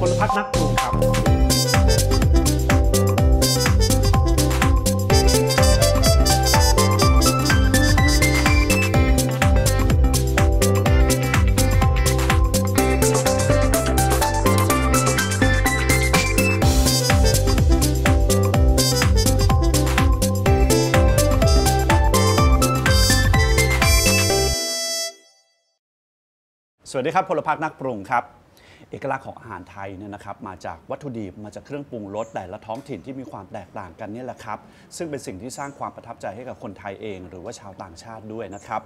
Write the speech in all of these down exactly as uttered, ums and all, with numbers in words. พลพัฒน์ นักปรุงครับสวัสดีครับพลพัฒน์นักปรุงครับเอกลักษณ์ของอาหารไทยเนี่ยนะครับมาจากวัตถุดิบมาจากเครื่องปรุงรสแต่ละท้องถิ่นที่มีความแตกต่างกันนี่แหละครับซึ่งเป็นสิ่งที่สร้างความประทับใจให้กับคนไทยเองหรือว่าชาวต่างชาติด้วยนะครับ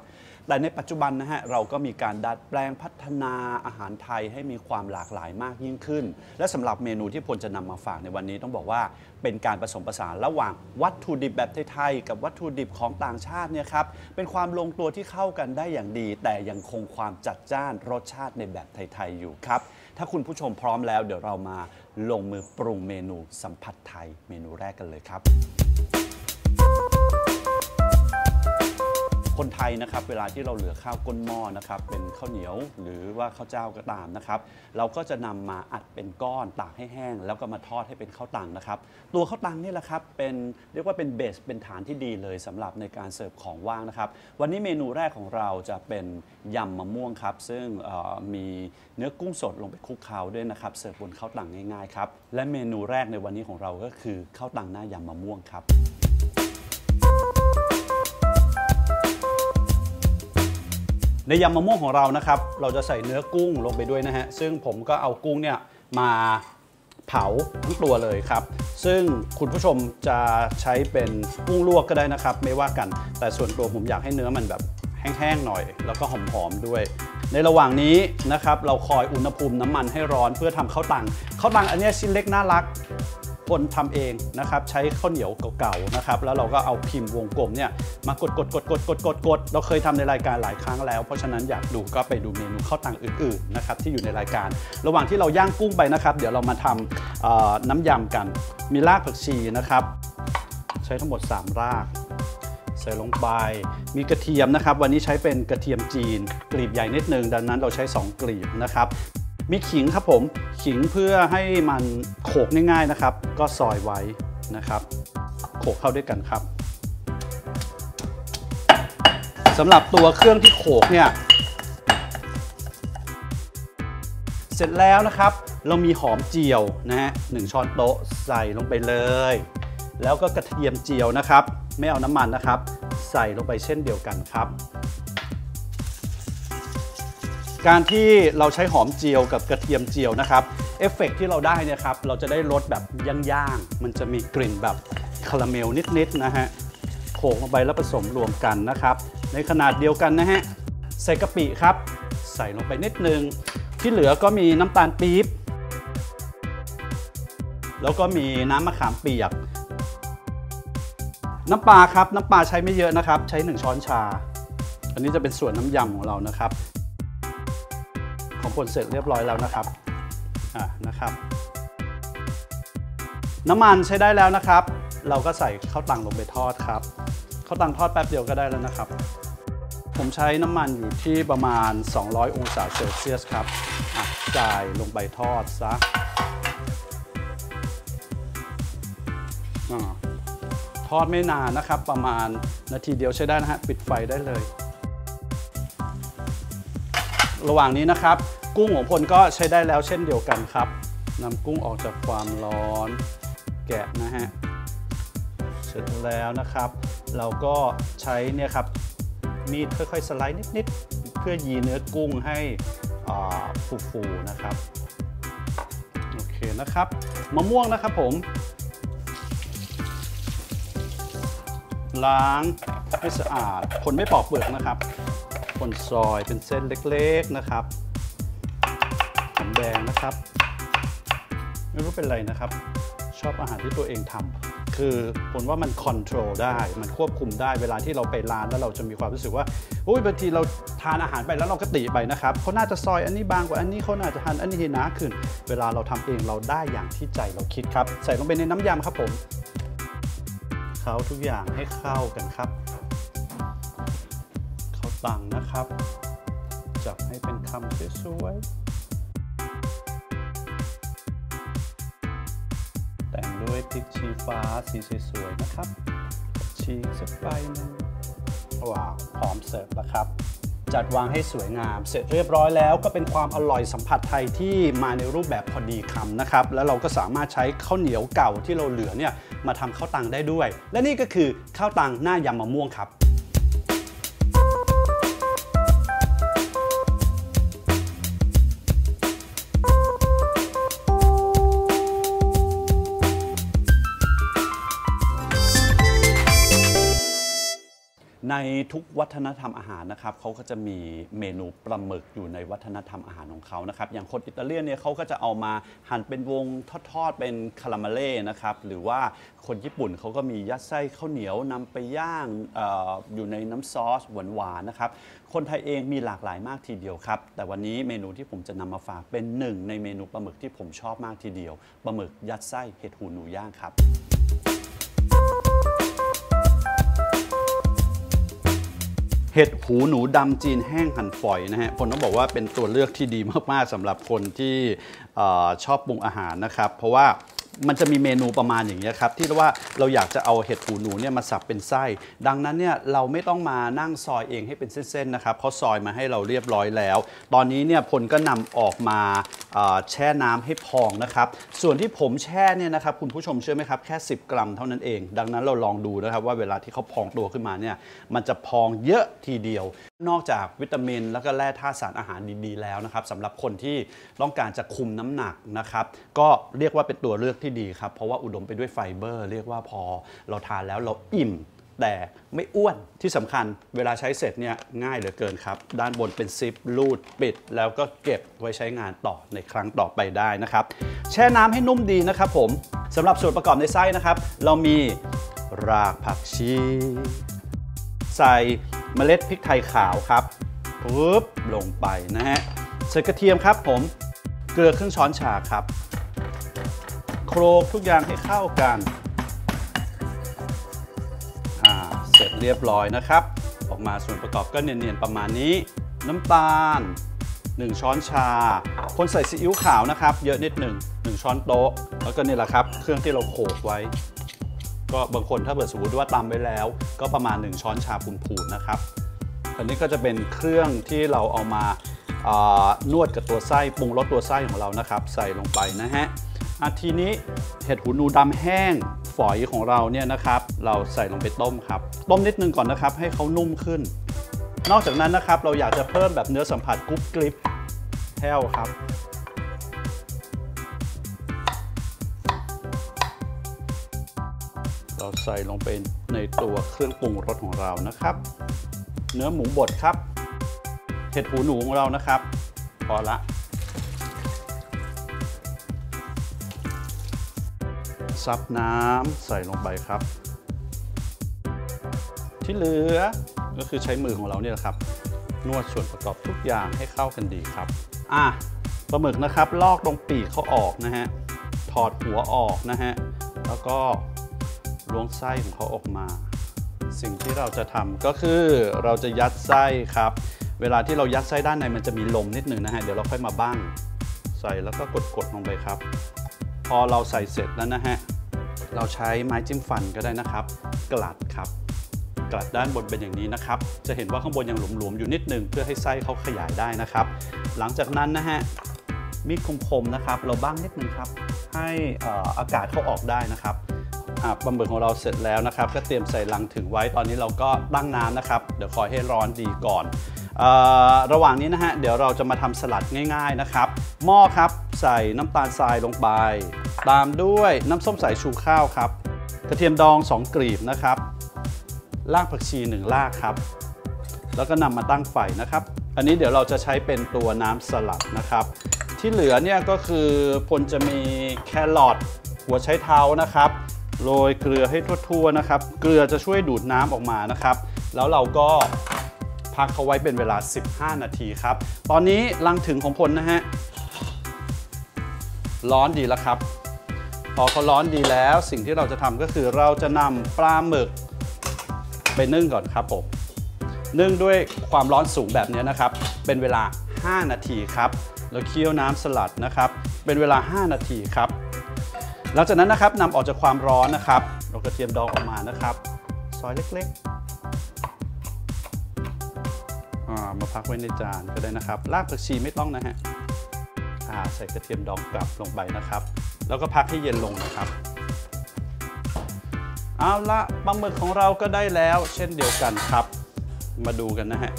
แต่ในปัจจุบันนะฮะเราก็มีการดัดแปลงพัฒนาอาหารไทยให้มีความหลากหลายมากยิ่งขึ้นและสำหรับเมนูที่พลจะนำมาฝากในวันนี้ต้องบอกว่าเป็นการผสมผสานระหว่างวัตถุดิบแบบไทยๆกับวัตถุดิบของต่างชาติเนี่ยครับเป็นความลงตัวที่เข้ากันได้อย่างดีแต่ยังคงความจัดจ้านรสชาติในแบบไทยๆอยู่ครับถ้าคุณผู้ชมพร้อมแล้วเดี๋ยวเรามาลงมือปรุงเมนูสัมผัสไทยเมนูแรกกันเลยครับคนไทยนะครับเวลาที่เราเหลือข้าวก้นหม้อนะครับเป็นข้าวเหนียวหรือว่าข้าวเจ้าก็ตามนะครับเราก็จะนำมาอัดเป็นก้อนตากให้แห้งแล้วก็มาทอดให้เป็นข้าวตังนะครับตัวข้าวตังนี่แหละครับเป็นเรียกว่าเป็นเบสเป็นฐานที่ดีเลยสำหรับในการเสิร์ฟของว่างนะครับวันนี้เมนูแรกของเราจะเป็นยำมะม่วงครับซึ่งมีเนื้อกุ้งสดลงไปคลุกเคล้าด้วยนะครับเสิร์ฟบนข้าวตังง่ายๆครับและเมนูแรกในวันนี้ของเราก็คือข้าวตังหน้ายำมะม่วงครับในยำมะม่วงของเรานะครับเราจะใส่เนื้อกุ้งลงไปด้วยนะฮะซึ่งผมก็เอากุ้งเนี่ยมาเผาทั้งตัวเลยครับซึ่งคุณผู้ชมจะใช้เป็นกุ้งลวกก็ได้นะครับไม่ว่ากันแต่ส่วนตัวผมอยากให้เนื้อมันแบบแห้งๆหน่อยแล้วก็หอมๆด้วยในระหว่างนี้นะครับเราคอยอุณหภูมิน้ำมันให้ร้อนเพื่อทำข้าวตังข้าวตังอันนี้ชิ้นเล็กน่ารักคนทำเองนะครับใช้ข้าวเหนียวเก่าๆนะครับแล้วเราก็เอาพิมพ์วงกลมเนี่ยมากดกดกดกดกดกดกดเราเคยทำในรายการหลายครั้งแล้วเพราะฉะนั้นอยากดูก็ไปดูเมนูข้าวตังอื่นๆนะครับที่อยู่ในรายการระหว่างที่เราย่างกุ้งไปนะครับเดี๋ยวเรามาทำน้ำยำกันมีรากผักชีนะครับใช้ทั้งหมดสามรากใส่ลงไปมีกระเทียมนะครับวันนี้ใช้เป็นกระเทียมจีนกลีบใหญ่นิดนึงดังนั้นเราใช้สองกลีบนะครับมีขิงครับผมขิงเพื่อให้มันโขกง่ายๆนะครับก็ซอยไว้นะครับโขกเข้าด้วยกันครับสำหรับตัวเครื่องที่โขกเนี่ยเสร็จแล้วนะครับเรามีหอมเจียวนะฮะหนึ่งช้อนโต๊ะใส่ลงไปเลยแล้วก็กระเทียมเจียวนะครับไม่เอาน้ำมันนะครับใส่ลงไปเช่นเดียวกันครับการที่เราใช้หอมเจียวกับกระเทียมเจียวนะครับเอฟเฟกต์ที่เราได้เนี่ยครับเราจะได้รสแบบย่างๆมันจะมีกลิ่นแบบคาราเมลนิดๆนะฮะโขกลงไปแล้วผสมรวมกันนะครับในขนาดเดียวกันนะฮะใส่กะปิครับใส่ลงไปนิดนึงที่เหลือก็มีน้ำตาลปี๊บแล้วก็มีน้ำมะขามเปียกน้ำปลาครับน้ำปลาใช้ไม่เยอะนะครับใช้หนึ่งช้อนชาอันนี้จะเป็นส่วนน้ำยำของเรานะครับของคนเสร็จเรียบร้อยแล้วนะครับอ่ะนะครับน้ำมันใช้ได้แล้วนะครับเราก็ใส่ข้าวตังลงไปทอดครับข้าวตังทอดแป๊บเดียวก็ได้แล้วนะครับผมใช้น้ำมันอยู่ที่ประมาณสองร้อยองศาเซลเซียสครับอ่ะจ่ายลงไปทอดซะอ่ะทอดไม่นานนะครับประมาณนาทีเดียวใช้ได้นะฮะปิดไฟได้เลยระหว่างนี้นะครับกุ้งของพลก็ใช้ได้แล้วเช่นเดียวกันครับนำกุ้งออกจากความร้อนแกะนะฮะเสร็จแล้วนะครับเราก็ใช้เนี่ยครับมีดค่อยๆสไลด์นิดๆเพื่อยีเนื้อกุ้งให้ฟูๆนะครับโอเคนะครับมะม่วงนะครับผมล้างให้สะอาดคนไม่ปอกเปลือกนะครับคนซอยเป็นเส้นเล็กๆนะครับหอมแดงนะครับไม่รู้เป็นไรนะครับชอบอาหารที่ตัวเองทำคือผมว่ามันคอนโทรลได้มันควบคุมได้เวลาที่เราไปร้านแล้วเราจะมีความรู้สึกว่าโอ้ยบางทีเราทานอาหารไปแล้วเราก็ติไปนะครับเขาน่าจะซอยอันนี้บางกว่าอันนี้เขาน่าจะทานอันนี้หนาขึ้นเวลาเราทำเองเราได้อย่างที่ใจเราคิดครับใส่ลงไปในน้ำยำครับผมเคล้าทุกอย่างให้เข้ากันครับ สั่งนะครับจับให้เป็นคำสวยๆแต่งด้วยพริกชี้ฟ้าสีสวยๆนะครับชีสักใบนึงว้าวพร้อมเสิร์ฟแล้วครับจัดวางให้สวยงามเสร็จเรียบร้อยแล้วก็เป็นความอร่อยสัมผัสไทยที่มาในรูปแบบพอดีคำนะครับแล้วเราก็สามารถใช้ข้าวเหนียวเก่าที่เราเหลือเนี่ยมาทำข้าวตังได้ด้วยและนี่ก็คือข้าวตังหน้ายำมะม่วงครับในทุกวัฒนธรรมอาหารนะครับเขาก็จะมีเมนูปลาหมึกอยู่ในวัฒนธรรมอาหารของเขานะครับอย่างคนอิตาเลียนเนี่ยเขาก็จะเอามาหั่นเป็นวงทอดๆเป็นคาราเมลเล่นะครับหรือว่าคนญี่ปุ่นเขาก็มียัดไส้ข้าวเหนียวนำไปย่าง อ, อยู่ในน้ำซอสหวานๆนะครับคนไทยเองมีหลากหลายมากทีเดียวครับแต่วันนี้เมนูที่ผมจะนำมาฝากเป็นหนึ่งในเมนูปลาหมึกที่ผมชอบมากทีเดียวปลาหมึกยัดไส้เห็ดหูหนูย่างครับเห็ดหูหนูดำจีนแห้งหั่นฝอยนะฮะผมต้องบอกว่าเป็นตัวเลือกที่ดีมากๆสำหรับคนที่ชอบปรุงอาหารนะครับเพราะว่ามันจะมีเมนูประมาณอย่างนี้ครับที่ว่าเราอยากจะเอาเห็ดหูหนูเนี่ยมาสับเป็นไส้ดังนั้นเนี่ยเราไม่ต้องมานั่งซอยเองให้เป็นเส้นๆนะครับเขาซอยมาให้เราเรียบร้อยแล้วตอนนี้เนี่ยพลก็นำออกมาแช่น้ำให้พองนะครับส่วนที่ผมแช่เนี่ยนะครับคุณผู้ชมเชื่อไหมครับแค่สิบกรัมเท่านั้นเองดังนั้นเราลองดูนะครับว่าเวลาที่เขาพองตัวขึ้นมาเนี่ยมันจะพองเยอะทีเดียวนอกจากวิตามินแล้วก็แร่ธาตุสารอาหารดีๆแล้วนะครับสำหรับคนที่ต้องการจะคุมน้ำหนักนะครับก็เรียกว่าเป็นตัวเลือกที่ดีครับเพราะว่าอุดมไปด้วยไฟเบอร์เรียกว่าพอเราทานแล้วเราอิ่มแต่ไม่อ้วนที่สำคัญเวลาใช้เสร็จเนี่ยง่ายเหลือเกินครับด้านบนเป็นซิปลูดปิดแล้วก็เก็บไว้ใช้งานต่อในครั้งต่อไปได้นะครับแช่น้ำให้นุ่มดีนะครับผมสำหรับส่วนประกอบในไส้นะครับเรามีรากผักชีใส่เมล็ดพริกไทยขาวครับปึ๊บลงไปนะฮะใส่กระเทียมครับผมเกลือครึ่งช้อนชาครับโคลกทุกอย่างให้เข้ากันเสร็จเรียบร้อยนะครับออกมาส่วนประกอบก็เนียนๆประมาณนี้น้ำตาลหนึ่งช้อนชาคนใส่ซีอิ๊วขาวนะครับเยอะนิดหนึ่งหนึ่งช้อนโต๊ะแล้วก็นี่แหละครับเครื่องที่เราโขลกไว้ก็บางคนถ้าเกิดสมมติว่าตำไว้แล้วก็ประมาณหนึ่งช้อนชาพูนๆนะครับอันนี้ก็จะเป็นเครื่องที่เราเอามานวดกับตัวไส้ปรุงรสตัวไส้ของเรานะครับใส่ลงไปนะฮะอาทีนี้เห็ดหูหนูดำแห้งฝอยของเราเนี่ยนะครับเราใส่ลงไปต้มครับต้มนิดนึงก่อนนะครับให้เขานุ่มขึ้นนอกจากนั้นนะครับเราอยากจะเพิ่มแบบเนื้อสัมผัสกรุบกริบแห้วครับเราใส่ลงไปในตัวเครื่องปรุงรสของเรานะครับเนื้อหมูบดครับเห็ดหูหนูของเรานะครับพอละซับน้ำใส่ลงไปครับที่เหลือก็คือใช้มือของเราเนี่ยแหละครับนวดส่วนประกอบทุกอย่างให้เข้ากันดีครับอ่ะปลาหมึกนะครับลอกตรงปีกเขาออกนะฮะถอดหัวออกนะฮะแล้วก็ล้วงไส้ของเขาออกมาสิ่งที่เราจะทำก็คือเราจะยัดไส้ครับเวลาที่เรายัดไส้ด้านในมันจะมีลมนิดหนึ่งนะฮะเดี๋ยวเราค่อยมาบั้งใส่แล้วก็กดๆลงไปครับพอเราใส่เสร็จแล้วนะฮะเราใช้ไม้จิ้มฟันก็ได้นะครับกลัดครับกลัดด้านบนเป็นอย่างนี้นะครับจะเห็นว่าข้างบนยังหลวมๆอยู่นิดนึงเพื่อให้ไส้เขาขยายได้นะครับหลังจากนั้นนะฮะมีดคมๆนะครับเราบ้างนิดนึงครับให้อากาศเข้าออกได้นะครับปลาหมึกของเราเสร็จแล้วนะครับก็เตรียมใส่ลังถึงไว้ตอนนี้เราก็ตั้งน้ำนะครับเดี๋ยวคอยให้ร้อนดีก่อนระหว่างนี้นะฮะเดี๋ยวเราจะมาทำสลัดง่ายๆนะครับหม้อครับใส่น้ำตาลทรายลงไปตามด้วยน้ำส้มสายชูข้าวครับกระเทียมดองสองกลีบนะครับรากผักชีหนึ่งรากครับแล้วก็นำมาตั้งไฟนะครับอันนี้เดี๋ยวเราจะใช้เป็นตัวน้ำสลัดนะครับที่เหลือเนี่ยก็คือพลจะมีแครอทหัวไชเท้านะครับโรยเกลือให้ทั่วๆนะครับเกลือจะช่วยดูดน้ำออกมานะครับแล้วเราก็พักเขาไว้เป็นเวลาสิบห้านาทีครับตอนนี้ลังถึงของพลนะฮะร้อนดีแล้วครับพอเขาร้อนดีแล้วสิ่งที่เราจะทำก็คือเราจะนำปลาหมึกไปนึ่งก่อนครับผม นึ่งด้วยความร้อนสูงแบบนี้นะครับเป็นเวลาห้านาทีครับแล้วเคี่ยวน้ำสลัดนะครับเป็นเวลาห้านาทีครับหลังจากนั้นนะครับนำออกจากความร้อนนะครับเรากระเทียมดองออกมานะครับซอยเล็กๆมาพักไว้ในจานก็ได้นะครับรากผักชีไม่ต้องนะฮะใส่กระเทียมดองกลับลงไปนะครับแล้วก็พักให้เย็นลงนะครับเอาละปลาหมึกของเราก็ได้แล้วเช่นเดียวกันครับมาดูกันนะฮะ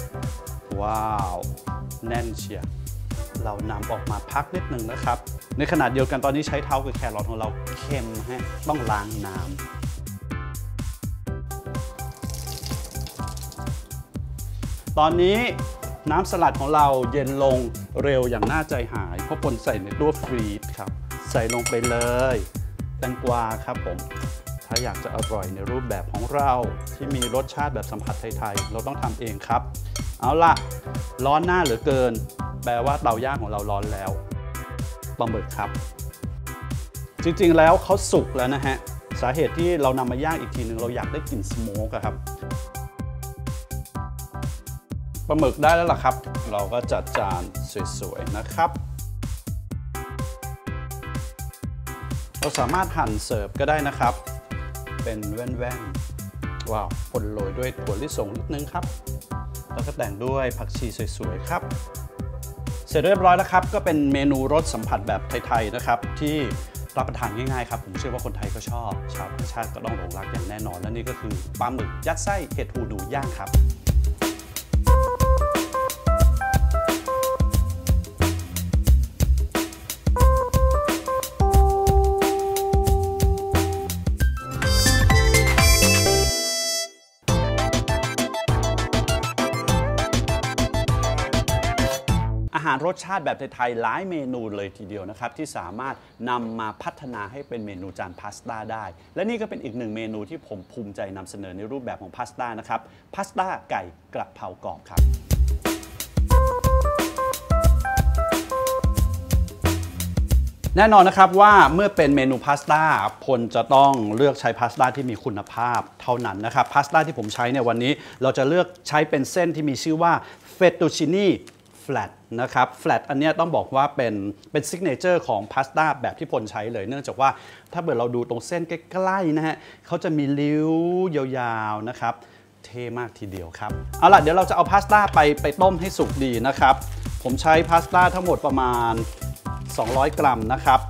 ว้าวแน่นเชียร์เรานำออกมาพักนิดหนึ่งนะครับในขณะเดียวกันตอนนี้ใช้เท้ากับแครอทของเราเค็มฮะต้องล้างน้ำตอนนี้น้ำสลัดของเราเย็นลงเร็วอย่างน่าใจหายเพราะปนใส่ในตัวฟรีดครับใส่ลงไปเลยแตงกวาครับผมถ้าอยากจะอร่อยในรูปแบบของเราที่มีรสชาติแบบสัมผัสไทยๆเราต้องทำเองครับเอาล่ะร้อนหน้าเหลือเกินแปลว่าเตาย่างของเราร้อนแล้วปลาหมึกครับจริงๆแล้วเขาสุกแล้วนะฮะสาเหตุที่เรานำมาย่างอีกทีหนึ่งเราอยากได้กลิ่นสโมกครับปลาหมึกได้แล้วล่ะครับเราก็จัดจานสวยๆนะครับเราสามารถหั่นเสิร์ฟก็ได้นะครับเป็นแว่นๆว้าวผลโรยด้วยถั่วลิสงนิดนึงครับแล้วก็แต่งด้วยผักชีสวยๆครับเสร็จเรียบร้อยแล้วครับก็เป็นเมนูรสสัมผัสแบบไทยๆนะครับที่รับประทานง่ายๆครับผมเชื่อว่าคนไทยก็ชอบชาวต่างชาติก็ต้องหลงรักอย่างแน่นอนและนี่ก็คือปลาหมึกยัดไส้เห็ดหูหนูย่างครับอาหารรสชาติแบบไทยๆหลายเมนูเลยทีเดียวนะครับที่สามารถนำมาพัฒนาให้เป็นเมนูจานพาสต้าได้และนี่ก็เป็นอีกหนึ่งเมนูที่ผมภูมิใจนำเสนอในรูปแบบของพาสต้านะครับพาสต้าไก่กระเพรากรอบครับแน่นอนนะครับว่าเมื่อเป็นเมนูพาสต้าคนจะต้องเลือกใช้พาสต้าที่มีคุณภาพเท่านั้นนะครับพาสต้าที่ผมใช้ในวันนี้เราจะเลือกใช้เป็นเส้นที่มีชื่อว่าเฟตตูชินีflat นะครับ flat อันนี้ต้องบอกว่าเป็นเป็นซิกเนเจอร์ของพาสต้าแบบที่พลใช้เลยเนื่องจากว่าถ้าเกิดเราดูตรงเส้นใกล้ๆนะฮะเขาจะมีริ้วยาวๆนะครับเท่มากทีเดียวครับเอาล่ะเดี๋ยวเราจะเอาพาสต้าไปไปต้มให้สุกดีนะครับผมใช้พาสต้าทั้งหมดประมาณสองร้อยกรัมนะครับ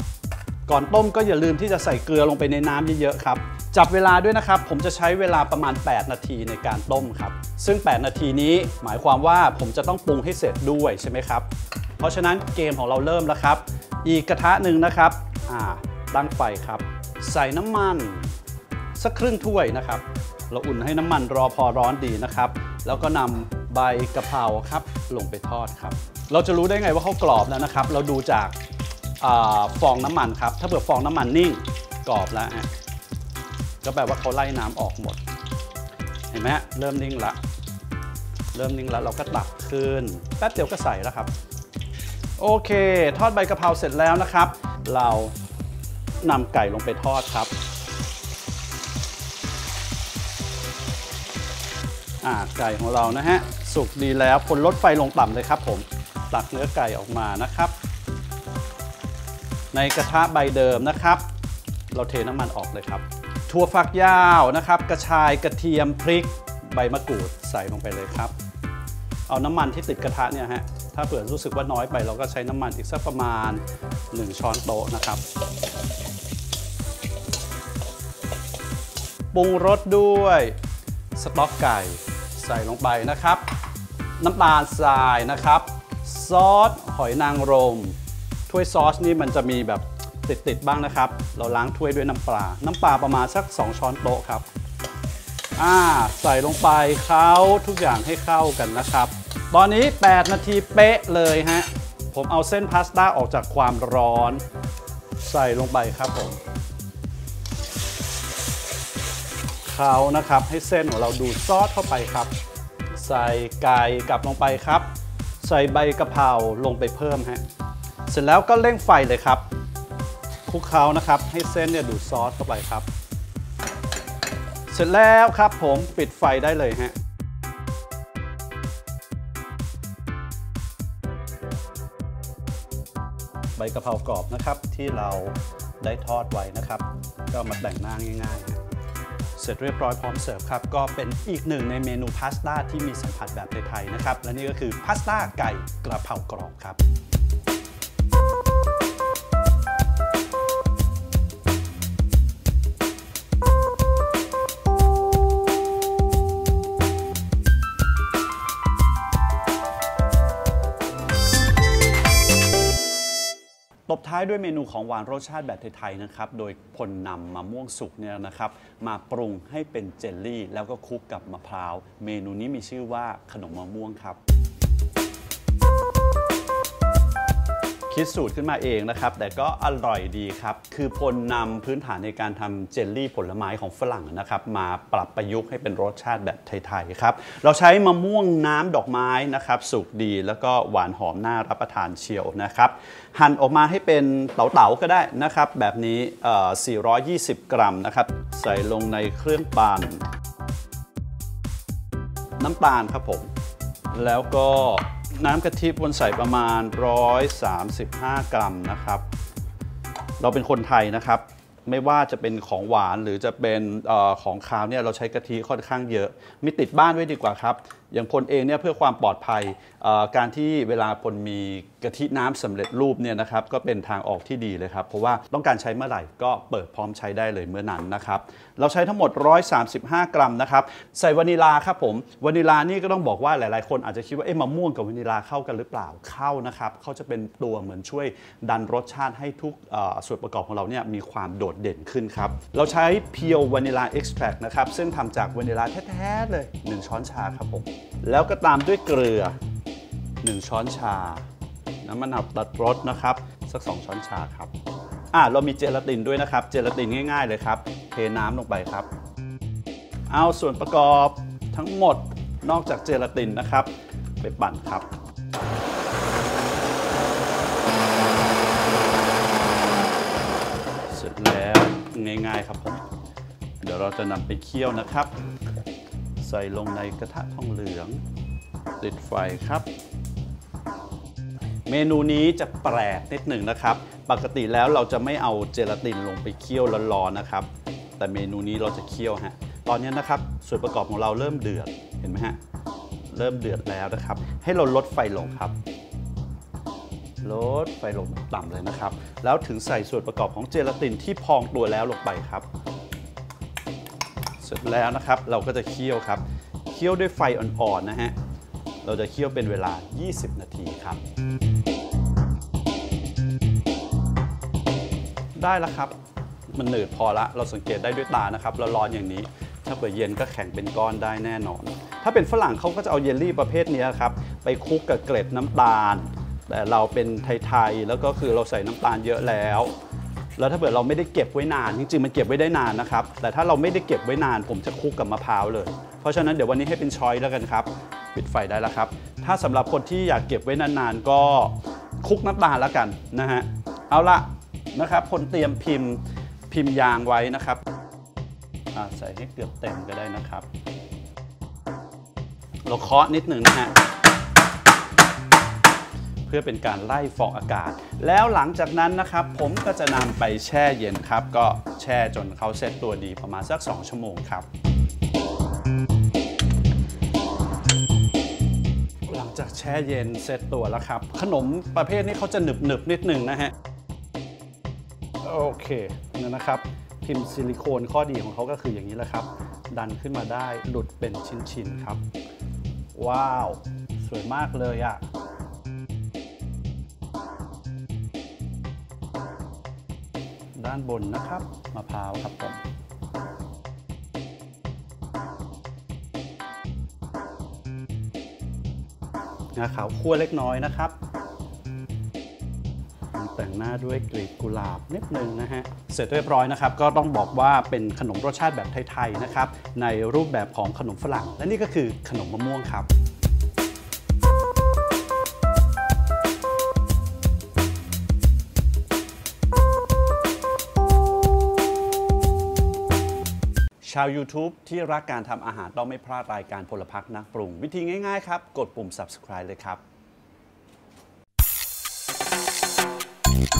ก่อนต้มก็อย่าลืมที่จะใส่เกลือลงไปในน้ำเยอะๆครับจับเวลาด้วยนะครับผมจะใช้เวลาประมาณแปดนาทีในการต้มครับซึ่งแปดนาทีนี้หมายความว่าผมจะต้องปรุงให้เสร็จด้วยใช่ไหมครับเพราะฉะนั้นเกมของเราเริ่มแล้วครับอีกกระทะหนึ่งนะครับอ่าตั้งไฟครับใส่น้ำมันสักครึ่งถ้วยนะครับเราอุ่นให้น้ำมันรอพอร้อนดีนะครับแล้วก็นำใบกะเพราครับลงไปทอดครับเราจะรู้ได้ไงว่าเขากรอบแล้วนะครับเราดูจากฟองน้ำมันครับถ้าเผื่อฟองน้ำมันนิ่งกรอบแล้วก็แปลว่าเขาไล่น้ำออกหมดเห็นไหมเริ่มนิ่งละเริ่มนิ่งละเราก็ตักขึ้นแป๊บเดียวก็ใส่แล้วครับโอเคทอดใบกะเพราเสร็จแล้วนะครับเรานำไก่ลงไปทอดครับอ่าไก่ของเรานะฮะสุกดีแล้วคนลดไฟลงต่ำเลยครับผมตักเนื้อไก่ออกมานะครับในกระทะใบเดิมนะครับเราเทน้ำมันออกเลยครับถั่วฝักยาวนะครับกระชายกระเทียมพริกใบมะกรูดใส่ลงไปเลยครับเอาน้ำมันที่ติดกระทะเนี่ยฮะถ้าเผื่อรู้สึกว่าน้อยไปเราก็ใช้น้ำมันอีกสักประมาณหนึ่งช้อนโต๊ะนะครับปรุงรสด้วยสต๊อกไก่ใส่ลงไปนะครับน้ำตาลทรายนะครับซอสหอยนางรมถ้วยซอสนี่มันจะมีแบบติดๆบ้างนะครับเราล้างถ้วยด้วยน้ำปลาน้ำปลาประมาณสักสองช้อนโต๊ะครับอ่าใส่ลงไปเคล้าทุกอย่างให้เข้ากันนะครับตอนนี้แปดนาทีเป๊ะเลยฮะผมเอาเส้นพาสต้าออกจากความร้อนใส่ลงไปครับผมเคล้านะครับให้เส้นของเราดูดซอสเข้าไปครับใส่ไก่กลับลงไปครับใส่ใบกะเพราลงไปเพิ่มฮะเสร็จแล้วก็เร่งไฟเลยครับคลุกเคล้านะครับให้เส้นเนี่ยดูดซอสเข้าไปครับเสร็จแล้วครับผมปิดไฟได้เลยฮะ ใบกะเพรากรอบนะครับที่เราได้ทอดไว้นะครับก็มาแต่งหน้าง่ายๆเสร็จเรียบร้อยพร้อมเสิร์ฟครับก็เป็นอีกหนึ่งในเมนูพาสต้าที่มีสัมผัสแบบไทยๆนะครับและนี่ก็คือพาสต้าไก่กระเพรากรอบครับตบท้ายด้วยเมนูของหวานรสชาติแบบไทยๆนะครับโดยพลนำมะม่วงสุกเนี่ยนะครับมาปรุงให้เป็นเจลลี่แล้วก็คลุกกับมะพร้าวเมนูนี้มีชื่อว่าขนมมะม่วงครับคิดสูตรขึ้นมาเองนะครับแต่ก็อร่อยดีครับคือพลนำพื้นฐานในการทำเจลลี่ผลไม้ของฝรั่งนะครับมาปรับประยุกต์ให้เป็นรสชาติแบบไทยๆครับเราใช้มะม่วงน้ำดอกไม้นะครับสุกดีแล้วก็หวานหอมน่ารับประทานเชียวนะครับหั่นออกมาให้เป็นเต๋าๆก็ได้นะครับแบบนี้สี่ร้อยยี่สิบกรัมนะครับใส่ลงในเครื่องปั่นน้ำตาลครับผมแล้วก็น้ำกะทิบนใส่ประมาณหนึ่งร้อยสามสิบห้ากรัมนะครับเราเป็นคนไทยนะครับไม่ว่าจะเป็นของหวานหรือจะเป็นอของคาวเนี่ยเราใช้กะทิค่อนข้างเยอะมีติดบ้านไว้ดีกว่าครับอย่างพลเองเนี่ยเพื่อความปลอดภัยการที่เวลาพลมีกะทิน้ำสำเร็จรูปเนี่ยนะครับก็เป็นทางออกที่ดีเลยครับเพราะว่าต้องการใช้เมื่อไหร่ก็เปิดพร้อมใช้ได้เลยเมื่อนั้นนะครับเราใช้ทั้งหมดหนึ่งร้อยสามสิบห้ากรัมนะครับใส่วานิลาครับผมวานิลานี่ก็ต้องบอกว่าหลายๆคนอาจจะคิดว่าเอ๊ะมะม่วงกับวานิลาเข้ากันหรือเปล่าเข้านะครับเขาจะเป็นตัวเหมือนช่วยดันรสชาติให้ทุกส่วนประกอบของเราเนี่ยมีความโดดเด่นขึ้นครับเราใช้เพียววานิลาเอ็กซ์แทรคนะครับซึ่งทำจากวานิลาแท้ๆเลยหนึ่งช้อนชาครับผมแล้วก็ตามด้วยเกลือหนึ่งช้อนชาน้ำมันตัดรสนะครับสักสองช้อนชาครับอ่ะเรามีเจลาตินด้วยนะครับเจลาตินง่ายๆเลยครับเทน้ำลงไปครับเอาส่วนประกอบทั้งหมดนอกจากเจลาตินนะครับไปปั่นครับเสร็จแล้วง่ายๆครับผมเดี๋ยวเราจะนำไปเคี่ยวนะครับใส่ลงในกระทะทองเหลืองติดไฟครับเมนูนี้จะแปลกนิดหนึ่งนะครับปกติแล้วเราจะไม่เอาเจลาตินลงไปเคี่ยวร้อนๆนะครับแต่เมนูนี้เราจะเคี่ยวฮะตอนนี้นะครับส่วนประกอบของเราเริ่มเดือดเห็นไหมฮะเริ่มเดือดแล้วนะครับให้เราลดไฟลงครับลดไฟลงต่ำเลยนะครับแล้วถึงใส่ส่วนประกอบของเจลาตินที่พองตัวแล้วลงไปครับเสร็จแล้วนะครับเราก็จะเคี่ยวครับเคี่ยวด้วยไฟอ่อนๆนะฮะเราจะเคี่ยวเป็นเวลายี่สิบนาทีครับได้แล้วครับมันหนืดพอละเราสังเกตได้ด้วยตานะครับเราร้อนอย่างนี้ถ้าเปิดเย็นก็แข็งเป็นก้อนได้แน่นอนถ้าเป็นฝรั่งเขาก็จะเอาเยลลี่ประเภทนี้ครับไปคลุกกับเกล็ดน้ำตาลแต่เราเป็นไทยๆแล้วก็คือเราใส่น้ำตาลเยอะแล้วแล้วถ้าเกิดเราไม่ได้เก็บไว้นานจริงๆมันเก็บไว้ได้นานนะครับแต่ถ้าเราไม่ได้เก็บไว้นานผมจะคลุกกับมะพร้าวเลยเพราะฉะนั้นเดี๋ยววันนี้ให้เป็นช้อยแล้วกันครับปิดไฟได้แล้วครับถ้าสำหรับคนที่อยากเก็บไว้นานๆก็คลุกน้ำตาลแล้วกันนะฮะเอาละนะครับคนเตรียมพิมพ์พิมพ์ยางไว้นะครับใส่ให้เกือบเต็มก็ได้นะครับเราเคาะนิดหนึ่งนะฮะเพื่อเป็นการไล่ฟองอากาศแล้วหลังจากนั้นนะครับผมก็จะนำไปแช่เย็นครับก็แช่จนเขาเซ็ตตัวดีประมาณสักสองชั่วโมงครับหลังจากแช่เย็นเซ็ตตัวแล้วครับขนมประเภทนี้เขาจะหนึบหนึบนิดหนึ่งนะฮะโอเคนี่นะครับพิมพ์ซิลิโคนข้อดีของเขาก็คืออย่างนี้แหละครับดันขึ้นมาได้หลุดเป็นชิ้นๆครับว้าวสวยมากเลยอ่ะด้านบนนะครับมะพร้าวครับผมงาขาวคั่วเล็กน้อยนะครับแต่งหน้าด้วยกลีบกุหลาบนิดนึงนะฮะเสร็จเรียบร้อยนะครับก็ต้องบอกว่าเป็นขนมรสชาติแบบไทยๆนะครับในรูปแบบของขนมฝรั่งและนี่ก็คือขนมมะม่วงครับชาว ยูทูบ ที่รักการทำอาหารต้องไม่พลาดรายการพลพรรคนักปรุงวิธีง่ายๆครับกดปุ่ม ซับสไครบ์ เลยครับ